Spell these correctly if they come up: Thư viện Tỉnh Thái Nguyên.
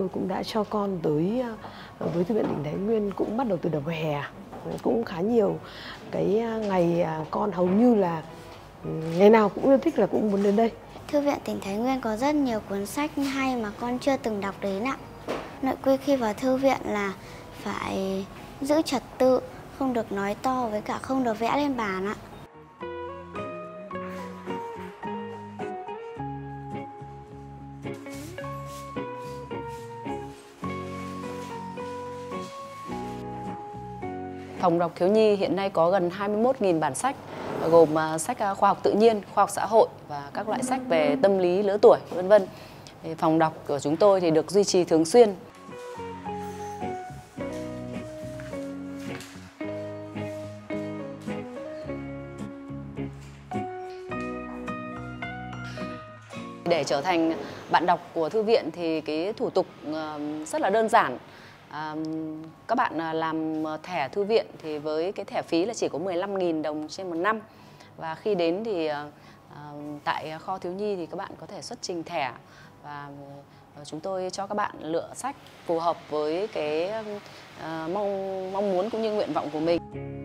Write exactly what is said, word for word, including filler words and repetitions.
tôi cũng đã cho con tới với Thư viện Tỉnh Thái Nguyên cũng bắt đầu từ đầu hè, cũng khá nhiều cái ngày con hầu như là ngày nào cũng yêu thích là cũng muốn đến đây. Thư viện Tỉnh Thái Nguyên có rất nhiều cuốn sách hay mà con chưa từng đọc đến ạ. Nội quy khi vào thư viện là phải giữ trật tự, không được nói to với cả không được vẽ lên bàn ạ. Phòng đọc thiếu nhi hiện nay có gần hai mươi mốt nghìn bản sách, gồm sách khoa học tự nhiên, khoa học xã hội và các loại sách về tâm lý lứa tuổi, vân vân. Phòng đọc của chúng tôi thì được duy trì thường xuyên. Để trở thành bạn đọc của thư viện thì cái thủ tục rất là đơn giản. À, các bạn làm thẻ thư viện thì với cái thẻ phí là chỉ có mười lăm nghìn đồng trên một năm, và khi đến thì à, tại kho thiếu nhi thì các bạn có thể xuất trình thẻ và chúng tôi cho các bạn lựa sách phù hợp với cái à, mong mong muốn cũng như nguyện vọng của mình.